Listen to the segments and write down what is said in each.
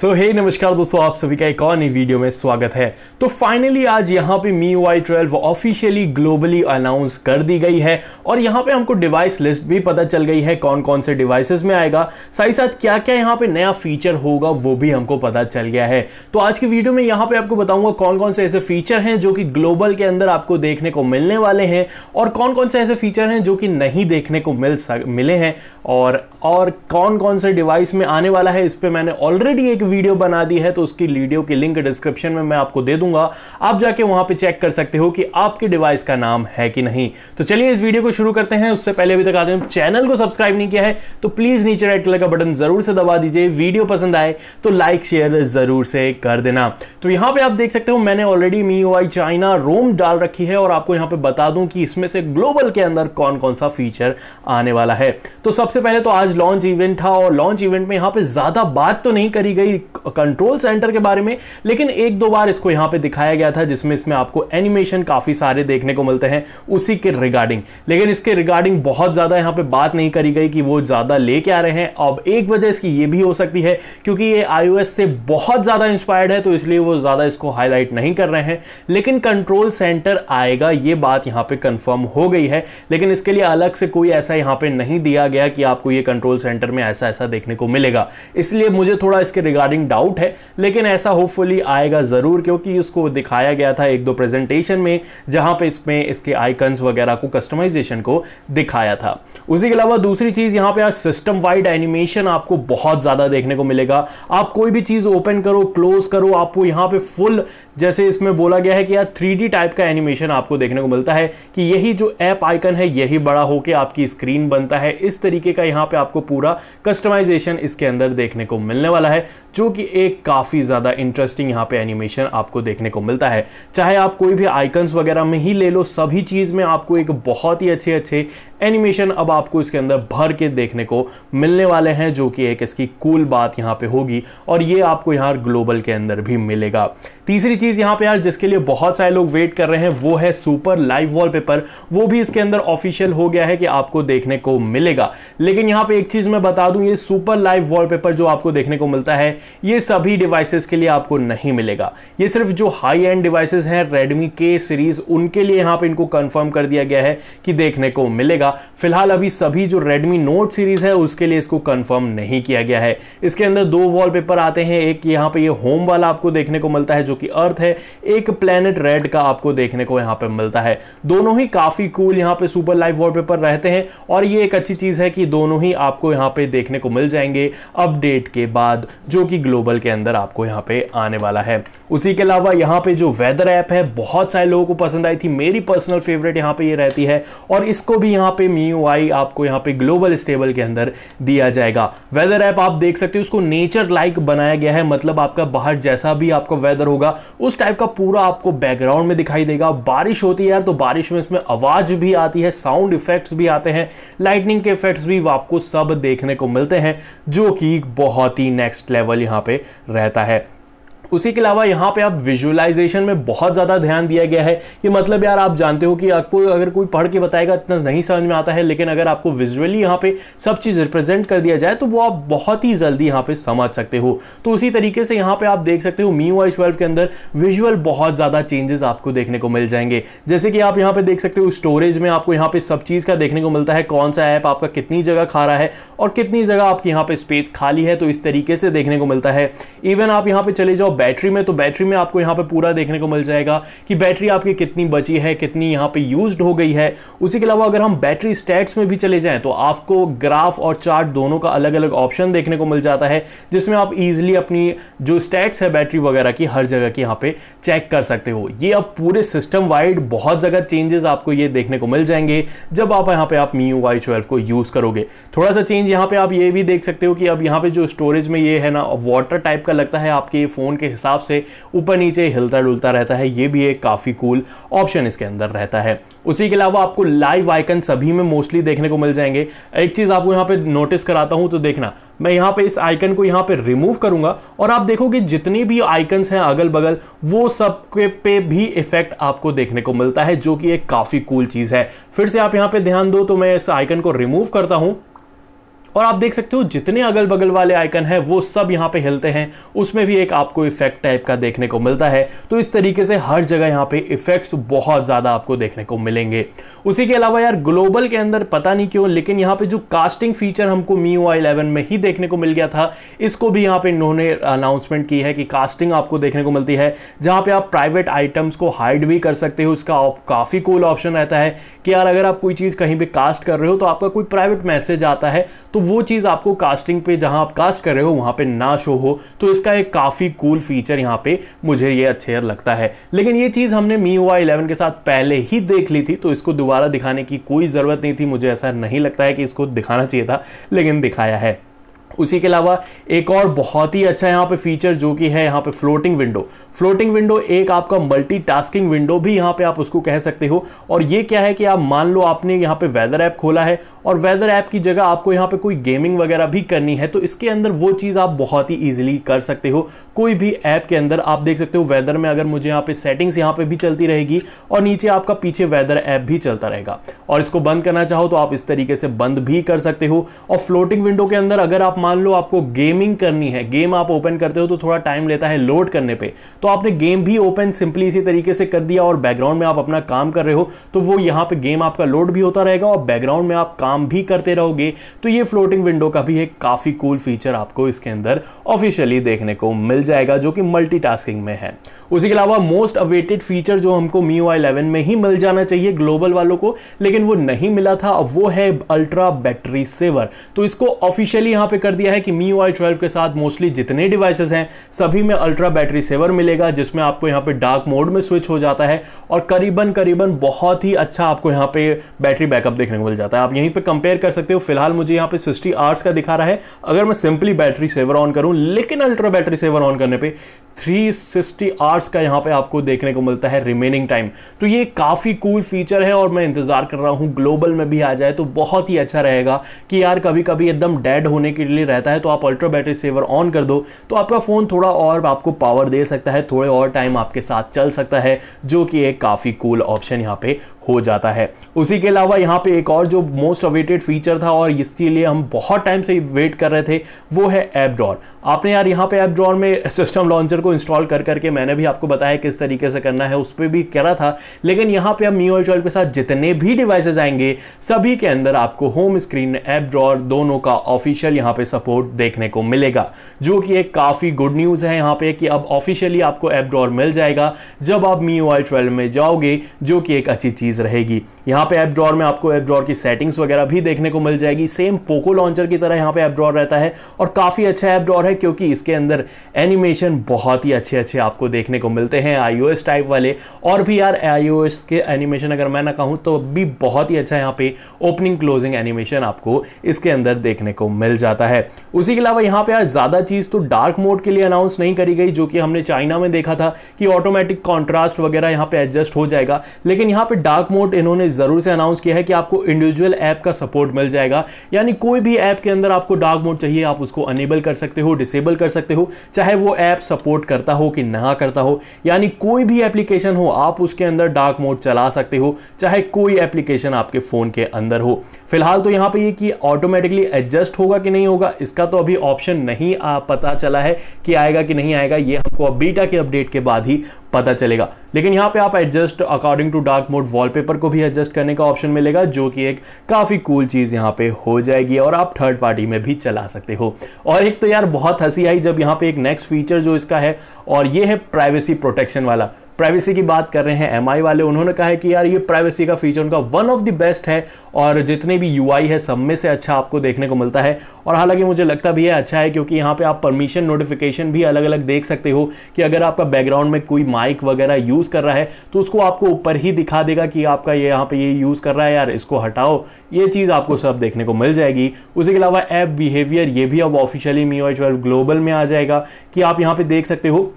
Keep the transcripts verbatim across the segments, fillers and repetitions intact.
सो so, हे hey, नमस्कार दोस्तों, आप सभी का एक और नई वीडियो में स्वागत है। तो फाइनली आज यहाँ पे M I U I twelve officially globally announce कर दी गई है और यहाँ पे हमको डिवाइस लिस्ट भी पता चल गई है, कौन कौन से डिवाइसेस में आएगा, साथ ही साथ क्या क्या यहाँ पे नया फीचर होगा वो भी हमको पता चल गया है। तो आज की वीडियो में यहाँ पे आपको बताऊंगा कौन कौन से ऐसे फीचर हैं जो कि ग्लोबल के अंदर आपको देखने को मिलने वाले हैं और कौन कौन से ऐसे फीचर हैं जो कि नहीं देखने को मिल मिले हैं और, और कौन कौन से डिवाइस में आने वाला है। इस पर मैंने ऑलरेडी वीडियो बना दी है, तो उसकी वीडियो की लिंक डिस्क्रिप्शन में मैं आपको दे दूंगा, आप जाके वहां पे चेक कर सकते हो कि आपके डिवाइस का नाम है कि नहीं। तो चलिए इस वीडियो को शुरू करते हैं। उससे पहले अभी तक आपने चैनल को सब्सक्राइब नहीं किया है तो प्लीज नीचे रेड कलर का बटन जरूर से दबा दीजिए। वीडियो पसंद आए तो लाइक शेयर जरूर से कर देना। तो यहां पर आप देख सकते हो मैंने already M I U I China ROM डाल रखी है और आपको यहां पर बता दूं कि इसमें से ग्लोबल के अंदर कौन कौन सा फीचर आने वाला है। तो सबसे पहले तो आज लॉन्च इवेंट था और लॉन्च इवेंट में यहां पर ज्यादा बात तो नहीं करी गई कंट्रोल सेंटर के बारे में, लेकिन एक दो बार इसको यहां पे दिखाया गया था जिसमें इसमें आपको एनिमेशन काफी सारे देखने को मिलते हैं उसी के रिगार्डिंग। लेकिन इसके रिगार्डिंग बहुत ज्यादा यहां पे बात नहीं करी गई कि वो ज्यादा लेके आ रहे हैं। अब एक वजह इसकी ये भी हो सकती है क्योंकि ये iOS से बहुत ज्यादा इंस्पायर्ड है तो इसलिए वो ज्यादा इसको हाईलाइट नहीं कर रहे हैं, लेकिन कंट्रोल सेंटर आएगा ये बात यहां पर कंफर्म हो गई है। लेकिन इसके लिए अलग से कोई ऐसा यहां पर नहीं दिया गया कि आपको ये कंट्रोल सेंटर में ऐसा ऐसा देखने को मिलेगा, इसलिए मुझे थोड़ा इसके रिगार्डिंग डाउट है, लेकिन ऐसा होपफुली आएगा जरूर क्योंकि उसको दिखाया गया था एक दो प्रेजेंटेशन में जहां पे इसमें इसके आइकन्स वगैरह को कस्टमाइजेशन को दिखाया था। उसी के अलावा दूसरी चीज यहां पे आज सिस्टम वाइड एनिमेशन आपको बहुत ज्यादा देखने को मिलेगा। आप कोई भी चीज ओपन करो क्लोज करो आपको यहां पे फुल, जैसे इसमें बोला गया है कि यार थ्री डी टाइप का एनिमेशन आपको देखने को मिलता है कि यही जो ऐप आइकन है यही बड़ा होकर आपकी स्क्रीन बनता है। इस तरीके का यहां पर आपको पूरा कस्टमाइजेशन इसके अंदर देखने को मिलने वाला है जो कि एक काफी ज्यादा इंटरेस्टिंग यहाँ पे एनिमेशन आपको देखने को मिलता है। चाहे आप कोई भी आइकन्स वगैरह में ही ले लो, सभी चीज में आपको एक बहुत ही अच्छे अच्छे एनिमेशन अब आपको इसके अंदर भर के देखने को मिलने वाले हैं जो कि एक इसकी कूल बात यहाँ पे होगी और ये आपको यहाँ ग्लोबल के अंदर भी मिलेगा। तीसरी चीज यहाँ पे यार जिसके लिए बहुत सारे लोग वेट कर रहे हैं वो है सुपर लाइव वॉलपेपर। वो भी इसके अंदर ऑफिशियल हो गया है कि आपको देखने को मिलेगा, लेकिन यहाँ पे एक चीज मैं बता दूं, ये सुपर लाइव वॉलपेपर जो आपको देखने को मिलता है ये सभी डिवाइसेस के लिए आपको नहीं मिलेगा। ये सिर्फ जो हाई एंड डिवाइसेस हैं रेडमी के सीरीज उनके लिए यहां पे इनको कंफर्म कर दिया गया है कि देखने को मिलेगा। फिलहाल अभी सभी जो रेडमी नोट सीरीज है उसके लिए इसको कंफर्म नहीं किया गया है। इसके अंदर दो वॉलपेपर आते हैं, एक यहां पे ये होम वाला आपको देखने को मिलता है जो कि अर्थ है, एक प्लेनेट रेड का आपको देखने को यहां पे मिलता है। दोनों ही काफी कूल यहां पे सुपर लाइव वॉलपेपर रहते हैं और ये एक अच्छी चीज है कि दोनों ही आपको यहां पे देखने को मिल जाएंगे अपडेट के बाद जो कि ग्लोबल के अंदर आपको यहाँ पे आने वाला है। उसी के अलावा यहाँ पे जो वेदर ऐप है बहुत सारे लोगों को पसंद आई थी, मेरी पर्सनल फेवरेट यहाँ पे ये यह रहती है और इसको भी यहाँ पे M I U I आपको यहाँ पे ग्लोबल स्टेबल के अंदर दिया जाएगा। वेदर ऐप आप देख सकते हो उसको नेचर लाइक बनाया गया है, मतलब आपका बाहर जैसा भी आपका वेदर होगा उस टाइप का पूरा आपको बैकग्राउंड में दिखाई देगा। बारिश होती है यार तो बारिश में इसमें आवाज भी आती है, साउंड इफेक्ट्स भी आते हैं, लाइटनिंग के इफेक्ट्स भी आपको सब देखने को मिलते हैं जो कि बहुत ही नेक्स्ट लेवल यहां पे रहता है। उसी के अलावा यहाँ पे आप विजुअलाइजेशन में बहुत ज़्यादा ध्यान दिया गया है कि मतलब यार आप जानते हो कि आपको अगर कोई पढ़ के बताएगा इतना नहीं समझ में आता है, लेकिन अगर आपको विजुअली यहाँ पे सब चीज़ रिप्रेजेंट कर दिया जाए तो वो आप बहुत ही जल्दी यहाँ पे समझ सकते हो। तो उसी तरीके से यहाँ पे आप देख सकते हो M I U I twelve के अंदर विजुअल बहुत ज़्यादा चेंजेस आपको देखने को मिल जाएंगे। जैसे कि आप यहाँ पे देख सकते हो स्टोरेज में आपको यहाँ पे सब चीज़ का देखने को मिलता है, कौन सा ऐप आपका कितनी जगह खा रहा है और कितनी जगह आपकी यहाँ पे स्पेस खाली है, तो इस तरीके से देखने को मिलता है। इवन आप यहाँ पे चले जाओ बैटरी में तो बैटरी में आपको यहाँ पे पूरा देखने को मिल जाएगा कि बैटरी आपकी कितनी बची है, कितनी यहाँ पे यूज्ड हो गई है। उसी के अलावा अगर हम बैटरी स्टैट्स में भी चले जाएं तो आपको ग्राफ और चार्ट दोनों का अलग अलग ऑप्शन देखने को मिल जाता है जिसमें आप इजीली अपनी जो स्टैट्स है बैटरी वगैरह की हर जगह की यहाँ पे चेक कर सकते हो। ये अब पूरे सिस्टम वाइड बहुत जगह चेंजेस आपको ये देखने को मिल जाएंगे जब आप यहाँ पे आप M I U I twelve को यूज करोगे। थोड़ा सा चेंज यहाँ पे आप ये भी देख सकते हो कि अब यहाँ पे जो स्टोरेज में ये है ना वाटर टाइप का लगता है, आपके फोन के हिसाब से ऊपर नीचे हिलता डुलता रहता है, ये भी एक काफी कूल ऑप्शन इसके अंदर रहता है। उसी के अलावा आपको लाइव आइकन सभी में मोस्टली देखने को मिल जाएंगे। एक चीज आपको यहाँ पे नोटिस कराता हूं तो देखना, मैं यहाँ पे इस आइकन को यहाँ पे रिमूव करूंगा और आप देखोगे जितने भी आइकन्स हैं अगल बगल वो सब के पे भी इफेक्ट आपको देखने को मिलता है जो कि एक काफी कूल चीज है। फिर से आप यहाँ पे ध्यान दो तो मैं इस आइकन को रिमूव करता हूं और आप देख सकते हो जितने अगल बगल वाले आइकन हैं वो सब यहाँ पे हिलते हैं, उसमें भी एक आपको इफेक्ट टाइप का देखने को मिलता है। तो इस तरीके से हर जगह यहाँ पे इफेक्ट्स बहुत ज़्यादा आपको देखने को मिलेंगे। उसी के अलावा यार ग्लोबल के अंदर पता नहीं क्यों लेकिन यहाँ पे जो कास्टिंग फीचर हमको एम आई यू आई ग्यारह में ही देखने को मिल गया था, इसको भी यहाँ पे इन्होंने अनाउंसमेंट की है कि कास्टिंग आपको देखने को मिलती है, जहाँ पे आप प्राइवेट आइटम्स को हाइड भी कर सकते हो। इसका काफ़ी कूल ऑप्शन रहता है कि यार अगर आप कोई चीज़ कहीं पर कास्ट कर रहे हो तो आपका कोई प्राइवेट मैसेज आता है तो वो चीज़ आपको कास्टिंग पे जहां आप कास्ट कर रहे हो वहां पे ना शो हो, तो इसका एक काफ़ी कूल फीचर यहां पे मुझे ये अच्छा लगता है। लेकिन ये चीज़ हमने एम आई यू आई ग्यारह के साथ पहले ही देख ली थी तो इसको दोबारा दिखाने की कोई ज़रूरत नहीं थी, मुझे ऐसा नहीं लगता है कि इसको दिखाना चाहिए था लेकिन दिखाया है। उसी के अलावा एक और बहुत ही अच्छा यहाँ पे फीचर जो कि है यहाँ पे फ्लोटिंग विंडो। फ्लोटिंग विंडो एक आपका मल्टीटास्किंग विंडो भी यहाँ पे आप उसको कह सकते हो, और ये क्या है कि आप मान लो आपने यहाँ पे वेदर ऐप खोला है और वेदर ऐप की जगह आपको यहाँ पे कोई गेमिंग वगैरह भी करनी है तो इसके अंदर वो चीज़ आप बहुत ही ईजिली कर सकते हो। कोई भी ऐप के अंदर आप देख सकते हो वेदर में अगर मुझे यहाँ पर सेटिंग्स यहाँ पर भी चलती रहेगी और नीचे आपका पीछे वेदर ऐप भी चलता रहेगा, और इसको बंद करना चाहो तो आप इस तरीके से बंद भी कर सकते हो। और फ्लोटिंग विंडो के अंदर अगर आप मान लो आपको गेमिंग करनी है, गेम आप ओपन करते हो तो थोड़ा टाइम लेता है लोड करने पे, तो आपने गेम भी ओपन सिंपली इसी तरीके से कर दिया और बैकग्राउंड में आप अपना काम कर रहे हो तो वो यहाँ पे गेम आपका लोड भी होता रहेगा और बैकग्राउंड में आप काम भी करते रहोगे। तो ये फ्लोटिंग विंडो का भी एक काफ़ी कूल फीचर आपको इसके अंदर ऑफिशियली देखने को मिल जाएगा जो कि मल्टीटास्किंग में है। उसी के अलावा मोस्ट अवेटेड फीचर जो हमको एम आई यू आई ग्यारह में ही मिल जाना चाहिए ग्लोबल वालों को लेकिन वो नहीं मिला था, वो है अल्ट्रा बैटरी सेवर। तो इसको ऑफिशियली यहाँ पे कर दिया है कि M I U I twelve के साथ मोस्टली जितने डिवाइसेस हैं सभी में अल्ट्रा बैटरी सेवर मिलेगा, जिसमें आपको यहाँ पे डार्क मोड में स्विच हो जाता है और करीबन करीबन बहुत ही अच्छा आपको यहाँ पे बैटरी बैकअप देखने को मिल जाता है। आप यहीं पे कंपेयर कर सकते हो, फिलहाल मुझे यहाँ पे सिक्सटी आवर्स का दिखा रहा है अगर मैं सिंपली बैटरी सेवर ऑन करूँ, लेकिन अल्ट्रा बैटरी सेवर ऑन करने पर थ्री सिक्सटी आवर्स का यहाँ पे आपको देखने को मिलता है रिमेनिंग टाइम। तो ये काफ़ी कूल फीचर है और मैं इंतजार कर रहा हूँ ग्लोबल में भी आ जाए तो बहुत ही अच्छा रहेगा कि यार कभी कभी एकदम डेड होने के लिए रहता है तो आप अल्ट्रा बैटरी सेवर ऑन कर दो तो आपका फोन थोड़ा और आपको पावर दे सकता है, थोड़े और टाइम आपके साथ चल सकता है, जो कि एक काफ़ी कूल ऑप्शन यहाँ पे हो जाता है। उसी के अलावा यहाँ पे एक और जो मोस्ट अवेटेड फीचर था और इसीलिए हम बहुत टाइम से वेट कर रहे थे वो है ऐप ड्रॉअर। आपने यार यहाँ पे ऐप ड्रॉअर में सिस्टम लॉन्चर को इंस्टॉल कर करके मैंने भी आपको बताया किस तरीके से करना है, उस पर भी कह रहा था, लेकिन यहाँ पे अब M I U I twelve के साथ जितने भी डिवाइसेज आएंगे सभी के अंदर आपको होम स्क्रीन ऐप ड्रॉअर दोनों का ऑफिशियल यहाँ पे सपोर्ट देखने को मिलेगा, जो कि एक काफ़ी गुड न्यूज़ है यहाँ पे कि अब ऑफिशियली आपको ऐप ड्रॉअर मिल जाएगा जब आप M I U I twelve में जाओगे, जो कि एक अच्छी चीज़ रहेगी। यहाँ पे ऐप ड्रॉअर में आपको ऐप ड्रॉअर की सेटिंग्स वगैरह भी देखने को मिल जाएगी, सेम पोको लॉन्चर की तरह यहाँ पे ऐप ड्रॉअर रहता है और काफ़ी अच्छा ऐप ड्रॉअर है क्योंकि इसके अंदर एनिमेशन बहुत ही अच्छे अच्छे आपको देखने को मिलते हैं आईओएस टाइप वाले, और भी यार आईओएस के एनिमेशन अगर मैं ना कहूँ तो भी बहुत ही अच्छा यहाँ पे ओपनिंग क्लोजिंग एनिमेशन आपको इसके अंदर देखने को मिल जाता है। उसी के अलावा यहाँ पे यार ज़्यादा चीज़ तो डार्क मोड के लिए अनाउंस नहीं करी गई, जो कि हमने चाइना में देखा था कि ऑटोमेटिक कॉन्ट्रास्ट वगैरह यहाँ पे एडजस्ट हो जाएगा, लेकिन यहाँ पे डार्क मोड इन्होंने ज़रूर से अनाउंस किया है कि आपको इंडिविजुअल ऐप का सपोर्ट मिल जाएगा, यानी कोई भी ऐप के अंदर आपको डार्क मोड चाहिए आप उसको अनेबल कर सकते हो, डिसेबल कर सकते हो, चाहे वो ऐप सपोर्ट करता हो कि ना करता हो, यानी कोई भी एप्लीकेशन हो आप उसके अंदर डार्क मोड चला सकते हो चाहे कोई एप्लीकेशन आपके फ़ोन के अंदर हो। फिलहाल तो यहाँ पर ये कि ऑटोमेटिकली एडजस्ट होगा कि नहीं होगा इसका तो अभी ऑप्शन नहीं आ, पता चला है कि आएगा कि नहीं आएगा, ये हमको अब बीटा के अपडेट के बाद ही पता चलेगा। लेकिन यहाँ पे आप adjust according to dark mode wallpaper को भी एडजस्ट करने का ऑप्शन मिलेगा, जो कि एक काफ़ी कूल चीज़ यहाँ पे हो जाएगी और आप थर्ड पार्टी में भी चला सकते हो। और एक तो यार बहुत हंसी आई जब यहाँ पे एक नेक्स्ट फीचर जो इसका है और ये है प्राइवेसी प्रोटेक्शन वाला। प्राइवेसी की बात कर रहे हैं एम आई वाले, उन्होंने कहा है कि यार ये प्राइवेसी का फीचर उनका वन ऑफ द बेस्ट है और जितने भी यूआई है सब में से अच्छा आपको देखने को मिलता है, और हालांकि मुझे लगता भी है अच्छा है क्योंकि यहाँ पे आप परमिशन नोटिफिकेशन भी अलग अलग देख सकते हो कि अगर आपका बैकग्राउंड में कोई माइक वगैरह यूज़ कर रहा है तो उसको आपको ऊपर ही दिखा देगा कि आपका ये यहाँ पर ये यूज़ कर रहा है यार इसको हटाओ, ये चीज़ आपको सब देखने को मिल जाएगी। उसी के अलावा ऐप बिहेवियर ये भी अब officially M I U I twelve global में आ जाएगा कि आप यहाँ पर देख सकते हो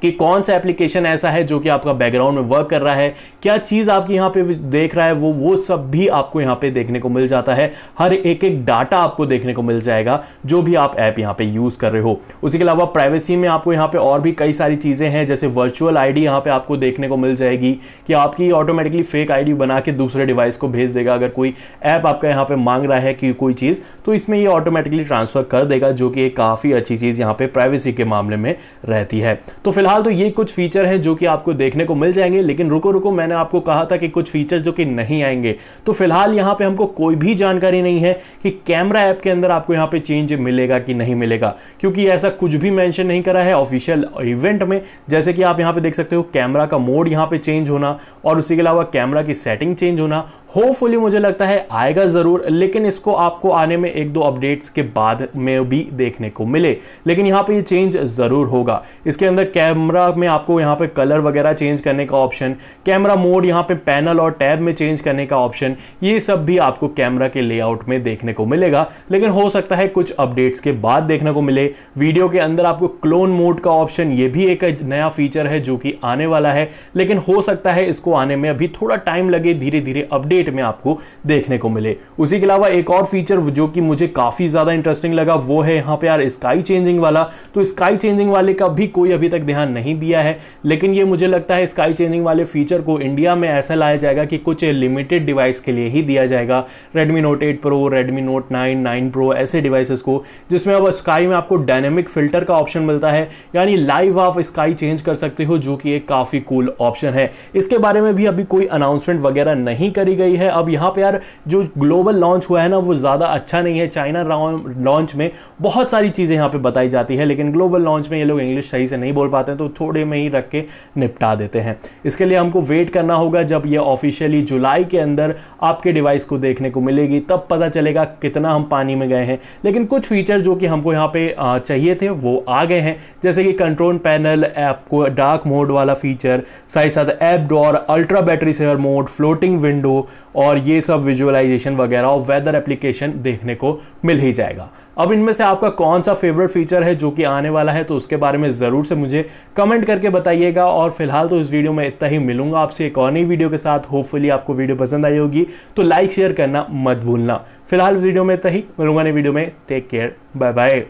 कि कौन सा एप्लीकेशन ऐसा है जो कि आपका बैकग्राउंड में वर्क कर रहा है, क्या चीज़ आपकी यहाँ पे देख रहा है, वो वो सब भी आपको यहाँ पे देखने को मिल जाता है। हर एक एक डाटा आपको देखने को मिल जाएगा जो भी आप ऐप यहाँ पे यूज़ कर रहे हो। उसी के अलावा प्राइवेसी में आपको यहाँ पे और भी कई सारी चीज़ें हैं, जैसे वर्चुअल आई डी यहाँ पर आपको देखने को मिल जाएगी कि आपकी ऑटोमेटिकली फेक आई डी बना के दूसरे डिवाइस को भेज देगा। अगर कोई ऐप आपका यहाँ पर मांग रहा है कि कोई चीज़, तो इसमें ये ऑटोमेटिकली ट्रांसफ़र कर देगा, जो कि एक काफ़ी अच्छी चीज़ यहाँ पर प्राइवेसी के मामले में रहती है। तो फिलहाल तो ये कुछ फीचर हैं जो कि आपको देखने को मिल जाएंगे, लेकिन रुको रुको मैंने आपको कहा था कि कुछ फीचर्स जो कि नहीं आएंगे। तो फिलहाल यहाँ पे हमको कोई भी जानकारी नहीं है कि कैमरा ऐप के अंदर आपको यहाँ पे चेंज मिलेगा कि नहीं मिलेगा, क्योंकि ऐसा कुछ भी मेंशन नहीं करा है ऑफिशियल इवेंट में। जैसे कि आप यहाँ पे देख सकते हो कैमरा का मोड यहाँ पे चेंज होना और उसी के अलावा कैमरा की सेटिंग चेंज होना। होपफुली मुझे लगता है आएगा ज़रूर, लेकिन इसको आपको आने में एक दो अपडेट्स के बाद में भी देखने को मिले, लेकिन यहाँ पे ये चेंज ज़रूर होगा। इसके अंदर कैमरा में आपको यहाँ पे कलर वगैरह चेंज करने का ऑप्शन, कैमरा मोड यहाँ पे पैनल और टैब में चेंज करने का ऑप्शन, ये सब भी आपको कैमरा के लेआउट में देखने को मिलेगा, लेकिन हो सकता है कुछ अपडेट्स के बाद देखने को मिले। वीडियो के अंदर आपको क्लोन मोड का ऑप्शन, ये भी एक नया फीचर है जो कि आने वाला है, लेकिन हो सकता है इसको आने में अभी थोड़ा टाइम लगे, धीरे धीरे अपडेट में आपको देखने को मिले। उसी के अलावा एक और फीचर जो कि मुझे काफी ज्यादा इंटरेस्टिंग लगा वो है यहाँ पे यार स्काई चेंजिंग वाला। तो स्काई चेंजिंग वाले का भी कोई अभी तक ध्यान नहीं दिया है, लेकिन ये मुझे लगता है स्काई चेंजिंग वाले फीचर को इंडिया में ऐसा लाया जाएगा कि कुछ लिमिटेड डिवाइस के लिए ही दिया जाएगा। Redmi Note eight Pro, Redmi Note nine, nine Pro, ऐसे डिवाइसेस को, जिसमें अब स्काई में आपको डायनेमिक फिल्टर का ऑप्शन मिलता है, यानी लाइव आप स्काई चेंज कर सकते हो, जो कि एक काफी कूल ऑप्शन है। इसके बारे में भी अभी कोई अनाउंसमेंट वगैरह नहीं करी गई है। अब यहाँ पे यार जो ग्लोबल लॉन्च हुआ है ना वो ज़्यादा अच्छा नहीं है। चाइना लॉन्च में बहुत सारी चीज़ें यहाँ पे बताई जाती है, लेकिन ग्लोबल लॉन्च में ये लोग इंग्लिश सही से नहीं बोल पाते हैं, तो थोड़े में ही रख के निपटा देते हैं। इसके लिए हमको वेट करना होगा, जब ये ऑफिशियली जुलाई के अंदर आपके डिवाइस को देखने को मिलेगी तब पता चलेगा कितना हम पानी में गए हैं। लेकिन कुछ फीचर जो कि हमको यहाँ पे चाहिए थे वो आ गए हैं, जैसे कि कंट्रोल पैनल, ऐप को डार्क मोड वाला फीचर, साथ ही साथ app drawer, ultra battery saver mode, floating window और ये सब विजुअलाइजेशन वगैरह और वेदर एप्लीकेशन देखने को मिल ही जाएगा। अब इनमें से आपका कौन सा फेवरेट फीचर है जो कि आने वाला है, तो उसके बारे में ज़रूर से मुझे कमेंट करके बताइएगा। और फिलहाल तो इस वीडियो में इतना ही, मिलूंगा आपसे एक और नई वीडियो के साथ। होपफुली आपको वीडियो पसंद आई होगी, तो लाइक शेयर करना मत भूलना। फिलहाल इस वीडियो में इतना ही, मिलूंगा नई वीडियो में। Take care, bye bye.